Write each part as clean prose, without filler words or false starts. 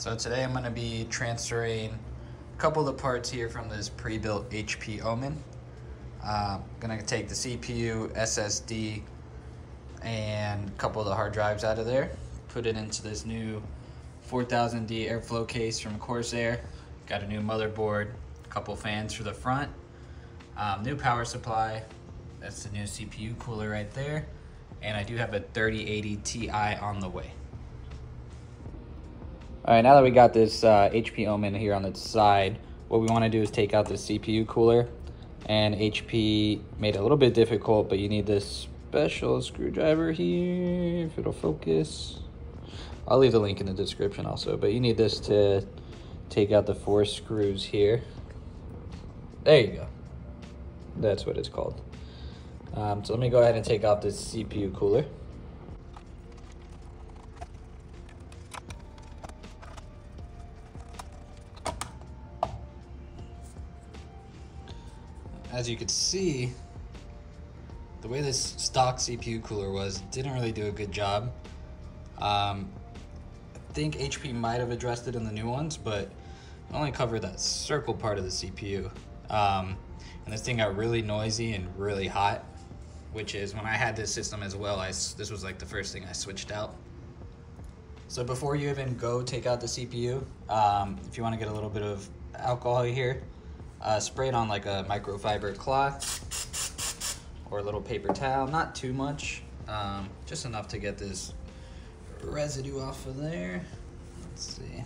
So today I'm going to be transferring a couple of the parts here from this pre-built HP Omen. I'm going to take the CPU, SSD, and a couple of the hard drives out of there. Put it into this new 4000D Airflow case from Corsair. Got a new motherboard, a couple fans for the front, new power supply. That's the new CPU cooler right there. And I do have a 3080 Ti on the way. All right, now that we got this HP Omen here on the side, what we want to do is take out the CPU cooler. And HP made it a little bit difficult, but you need this special screwdriver here, if it'll focus. I'll leave the link in the description also, but you need this to take out the 4 screws here. There you go. That's what it's called. So let me go ahead and take off this CPU cooler. As you can see, the way this stock CPU cooler was, didn't really do a good job. I think HP might have addressed it in the new ones, but it only covered that circle part of the CPU. And this thing got really noisy and really hot, which is when I had this system as well, this was like the first thing I switched out. So before you even go take out the CPU, if you want to get a little bit of alcohol here, spray it on like a microfiber cloth or a little paper towel, not too much, just enough to get this residue off of there. Let's see.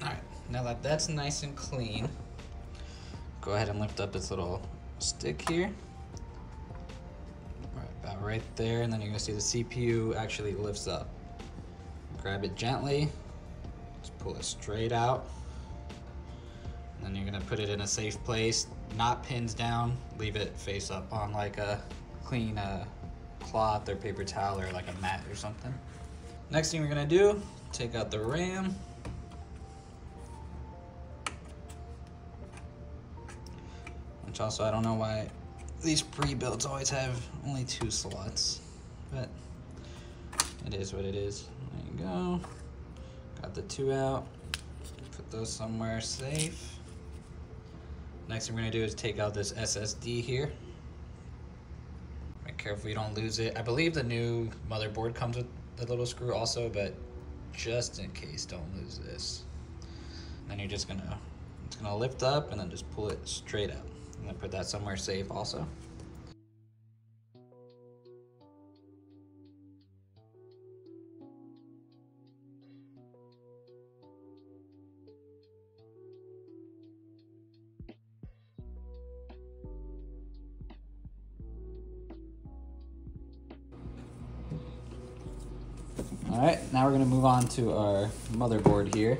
All right, now that that's nice and clean, go ahead and lift up this little stick here. All right, about right there, and then you're gonna see the CPU actually lifts up. Grab it gently, just pull it straight out. Then you're gonna put it in a safe place, not pins down, leave it face up on like a clean cloth or paper towel or like a mat or something. Next thing we're gonna do, take out the RAM. Which also, I don't know why these pre-builds always have only 2 slots, but it is what it is. There you go. Got the 2 out, put those somewhere safe. Next thing we're gonna do is take out this SSD here. Make careful you don't lose it. I believe the new motherboard comes with the little screw also, but just in case, don't lose this. And then you're just gonna, it's gonna lift up and then just pull it straight out. I'm gonna put that somewhere safe also. All right, now we're gonna move on to our motherboard here.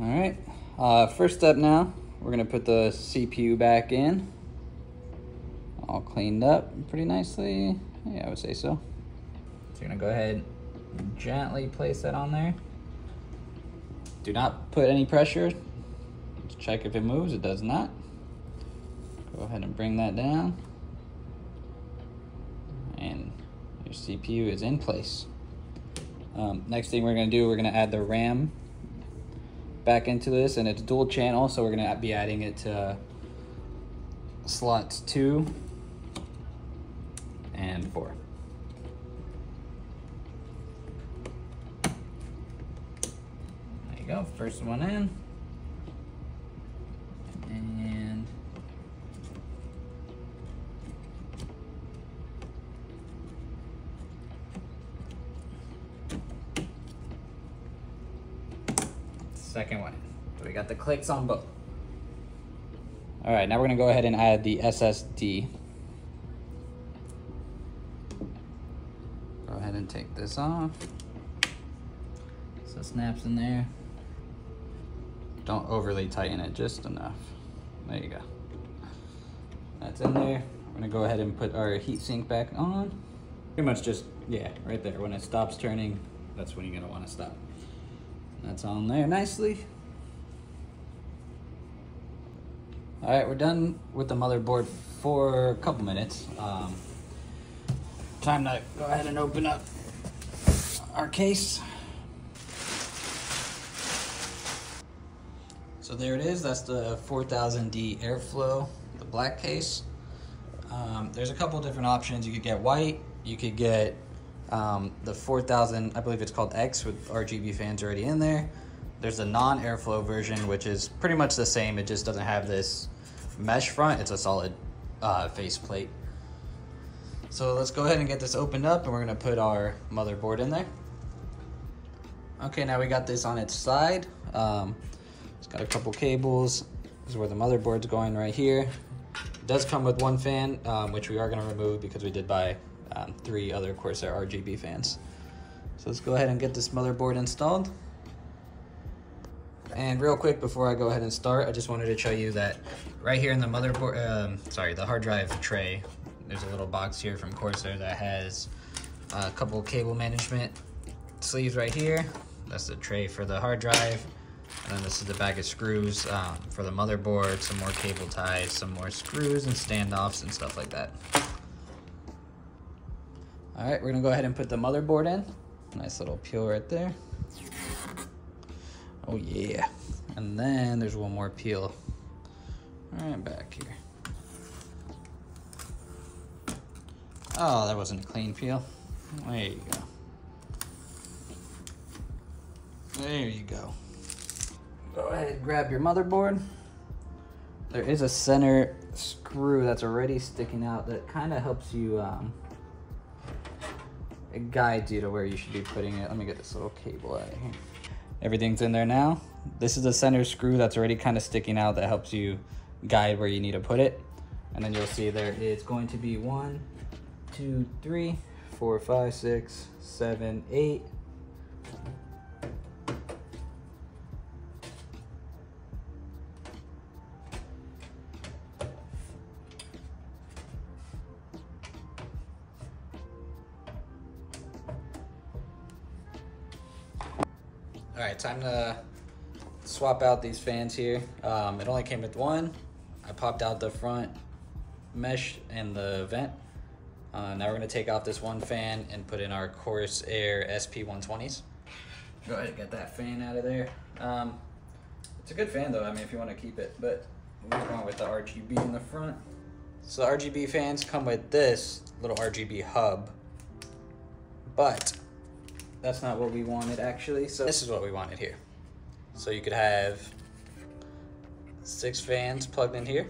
All right, first step now, we're gonna put the CPU back in. All cleaned up pretty nicely. Yeah, I would say so. So you're gonna go ahead and gently place that on there. Do not put any pressure. Let's check if it moves, it does not. Go ahead and bring that down. And your CPU is in place. Next thing we're gonna do, we're gonna add the RAM back into this, and it's dual channel, so we're gonna be adding it to slots 2 and 4. There you go, first one in, and second one. So we got the clicks on both. All right, now we're gonna go ahead and add the SSD. Go ahead and take this off. So it snaps in there. Don't overly tighten it, just enough. There you go. That's in there. We're gonna go ahead and put our heatsink back on. Pretty much just, yeah, right there. When it stops turning, that's when you're gonna wanna stop. That's on there nicely. All right, we're done with the motherboard for a couple minutes. Time to go ahead and open up our case. So there it is, that's the 4000D Airflow, the black case. There's a couple different options. You could get white, you could get the 4000, I believe it's called X, with RGB fans already in there. There's a non-airflow version, which is pretty much the same. It just doesn't have this mesh front. It's a solid faceplate. So let's go ahead and get this opened up, and we're gonna put our motherboard in there. Okay, now we got this on its side. It's got a couple cables. This is where the motherboard's going right here. It does come with one fan, which we are gonna remove because we did buy three other Corsair RGB fans. So let's go ahead and get this motherboard installed. And real quick, before I go ahead and start, I just wanted to show you that right here in the motherboard, sorry, the hard drive tray, there's a little box here from Corsair that has a couple cable management sleeves right here. That's the tray for the hard drive. And then this is the bag of screws for the motherboard, some more cable ties, some more screws and standoffs and stuff like that. All right, we're gonna go ahead and put the motherboard in. Nice little peel right there. Oh yeah, and then there's one more peel right back here. Oh, that wasn't a clean peel. There you go. There you go. Go ahead and grab your motherboard. There is a center screw that's already sticking out that kind of helps you, it guides you to where you should be putting it. Let me get this little cable out of here. Everything's in there now. This is a center screw that's already kind of sticking out that helps you guide where you need to put it. And then you'll see there it's going to be 1, 2, 3, 4, 5, 6, 7, 8. All right, time to swap out these fans here. It only came with one. I popped out the front mesh and the vent. Now we're gonna take off this one fan and put in our Corsair SP120s. Go ahead and get that fan out of there. It's a good fan though, I mean, if you wanna keep it, but we're going with the RGB in the front. So the RGB fans come with this little RGB hub, but that's not what we wanted actually, so this is what we wanted here. So you could have 6 fans plugged in here,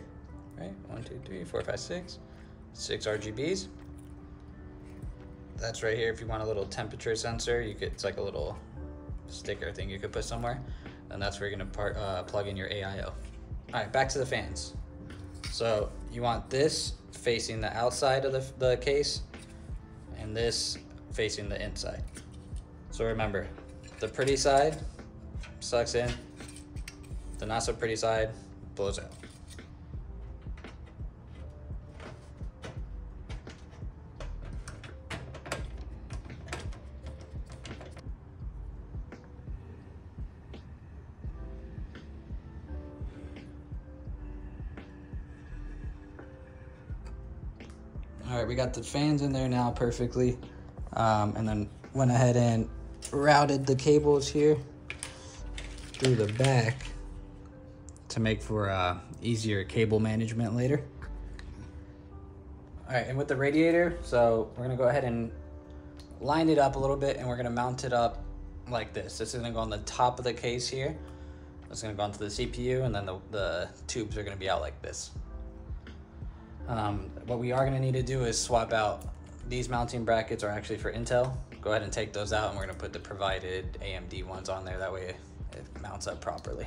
right? 1, 2, 3, 4, 5, 6. 6 RGBs. That's right here. If you want a little temperature sensor, you could, it's like a little sticker thing you could put somewhere. And that's where you're gonna plug in your AIO. All right, back to the fans. So you want this facing the outside of the case and this facing the inside. So remember, the pretty side sucks in, the not so pretty side blows out. All right, we got the fans in there now perfectly. And then went ahead and routed the cables here through the back to make for easier cable management later. All right, and with the radiator, so we're gonna go ahead and line it up a little bit, and we're gonna mount it up like this. This is gonna go on the top of the case here. It's gonna go onto the CPU, and then the tubes are gonna be out like this. What we are gonna need to do is swap out these mounting brackets are actually for Intel. Go ahead and take those out, and we're gonna put the provided AMD ones on there. That way it mounts up properly.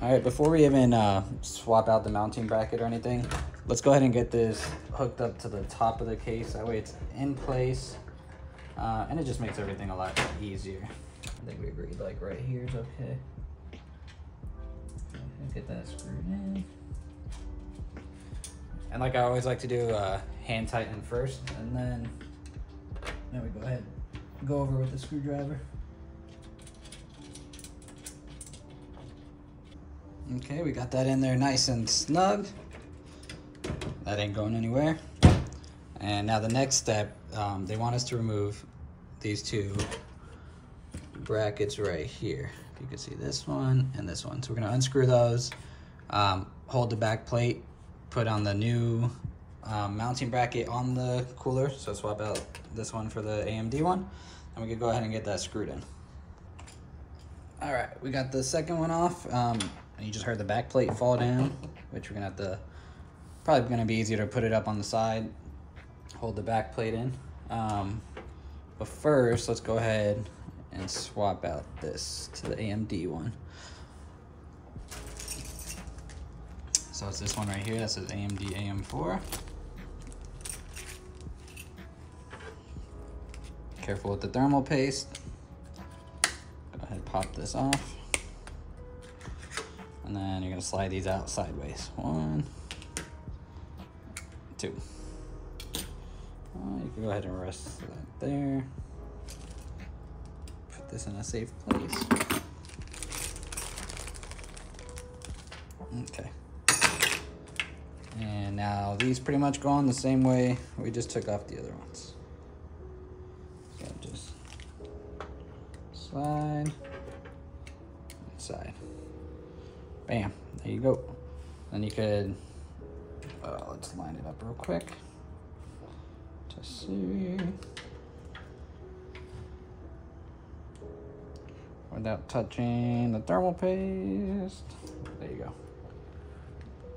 All right, before we even swap out the mounting bracket or anything, let's go ahead and get this hooked up to the top of the case. That way it's in place, and it just makes everything a lot easier. I think we agreed like right here is okay. Get that screwed in. And like I always like to do, hand tighten first, and then there we go ahead. Go over with the screwdriver. Okay, we got that in there nice and snug. That ain't going anywhere. And now the next step, they want us to remove these two brackets right here. You can see this one and this one. So we're going to unscrew those, hold the back plate, put on the new mounting bracket on the cooler. So swap out this one for the AMD one, and we can go ahead and get that screwed in. All right, we got the second one off. You just heard the back plate fall down, which we're going to have to, probably going to be easier to put it up on the side, hold the back plate in. But first, let's go ahead and swap out this to the AMD one. So it's this one right here that says AMD AM4. Careful with the thermal paste. Go ahead, pop this off. And then you're gonna slide these out sideways. One, two. You can go ahead and rest that there. Put this in a safe place. Okay. And now these pretty much go on the same way we just took off the other ones. So just slide, inside. Bam, there you go. Then you could, let's line it up real quick to see. Without touching the thermal paste. There you go.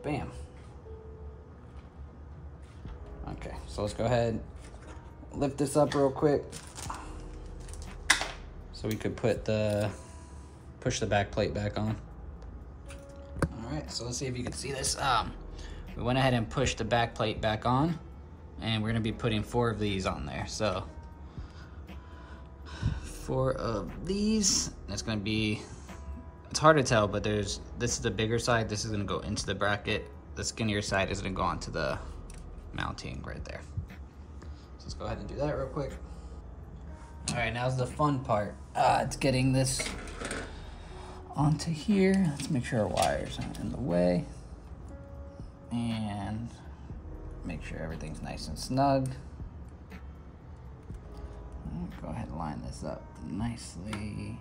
Bam. Okay, so let's go ahead, lift this up real quick. So we could put the, push the back plate back on. All right, so let's see if you can see this. We went ahead and pushed the back plate back on, and we're gonna be putting four of these on there. So four of these, that's gonna be, it's hard to tell, but there's, this is the bigger side, this is gonna go into the bracket, the skinnier side is gonna go onto the mounting right there. So let's go ahead and do that real quick. All right, now's the fun part. It's getting this onto here. Let's make sure our wires aren't in the way. And make sure everything's nice and snug. Go ahead and line this up nicely.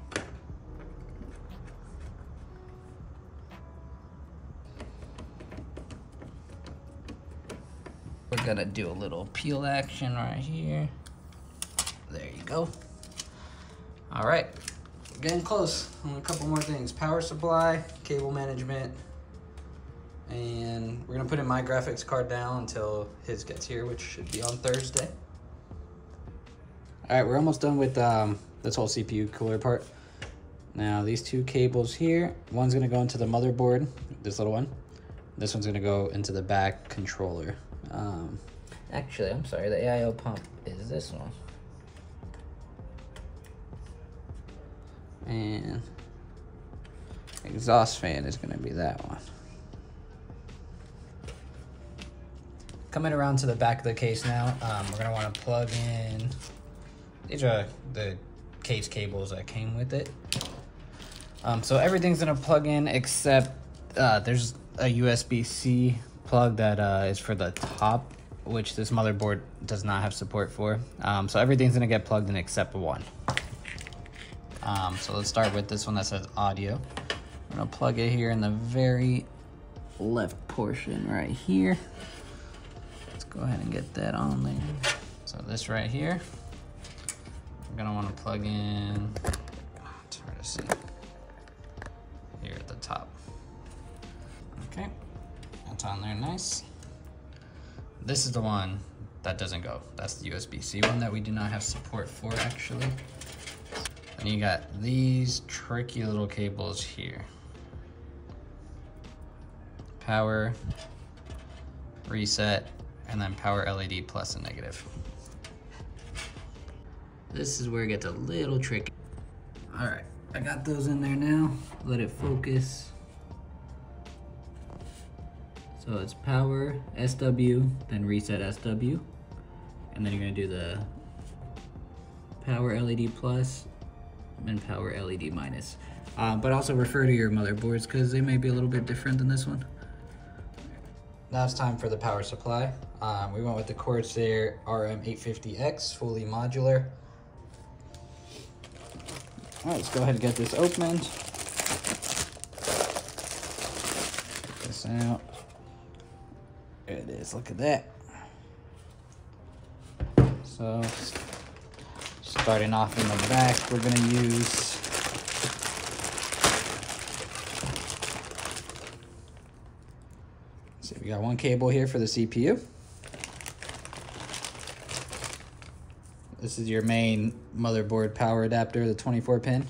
We're gonna do a little peel action right here. There you go. All right, getting close. Only a couple more things: power supply, cable management, and we're gonna put in my graphics card now until his gets here, which should be on Thursday. All right, we're almost done with this whole CPU cooler part. Now these two cables here, one's gonna go into the motherboard, this little one. This one's gonna go into the back controller. Actually, I'm sorry, the AIO pump is this one. And exhaust fan is gonna be that one. Coming around to the back of the case now, we're gonna wanna plug in, these are the case cables that came with it. So everything's gonna plug in except there's a USB-C plug that is for the top, which this motherboard does not have support for. So everything's gonna get plugged in except one. So let's start with this one that says audio. I'm gonna plug it here in the very left portion right here. Let's go ahead and get that on there. So this right here, we're gonna wanna plug in, it's hard to see, here at the top. Okay. That's on there, nice. This is the one that doesn't go. That's the USB-C one that we do not have support for, actually. And you got these tricky little cables here. Power, reset, and then power LED plus and negative. This is where it gets a little tricky. All right, I got those in there now. Let it focus. So it's power, SW, then reset SW. And then you're gonna do the power LED plus and power LED minus. But also refer to your motherboards because they may be a little bit different than this one. Now it's time for the power supply. We went with the Corsair RM850X, fully modular. All right, let's go ahead and get this opened. Get this out. There it is, look at that. So, starting off in the back, we're gonna use so we got one cable here for the CPU. This is your main motherboard power adapter, the 24-pin.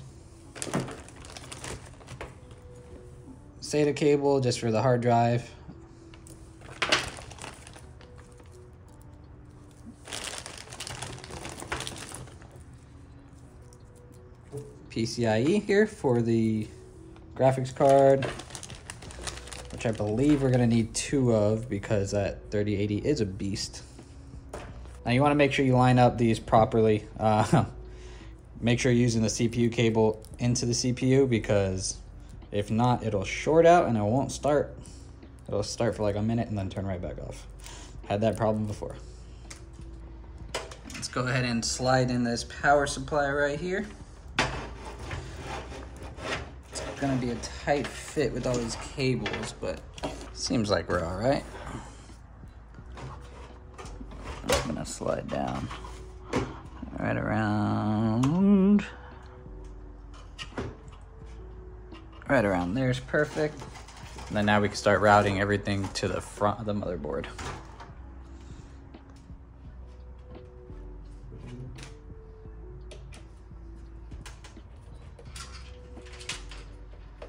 SATA cable just for the hard drive. PCIe here for the graphics card, which I believe we're going to need two of because that 3080 is a beast. Now you want to make sure you line up these properly. Make sure you're using the CPU cable into the CPU, because if not, it'll short out and it won't start. It'll start for like a minute and then turn right back off. Had that problem before. Let's go ahead and slide in this power supply right here. Gonna be a tight fit with all these cables, but seems like we're all right. I'm gonna slide down right around. Right around there is perfect. And then now we can start routing everything to the front of the motherboard.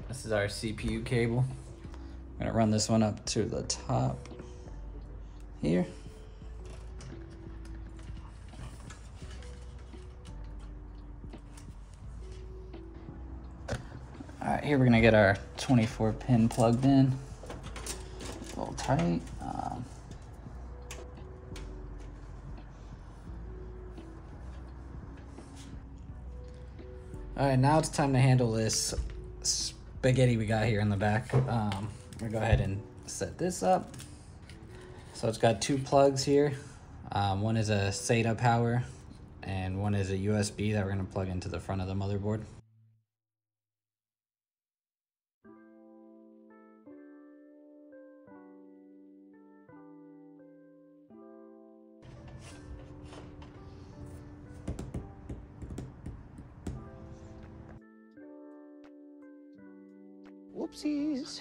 This is our CPU cable. I'm gonna run this one up to the top here. All right, here we're gonna get our 24-pin plugged in. A little tight. All right, now it's time to handle this spaghetti we got here in the back. We're gonna go ahead and set this up. So it's got two plugs here. One is a SATA power and one is a USB that we're gonna plug into the front of the motherboard. Whoopsies.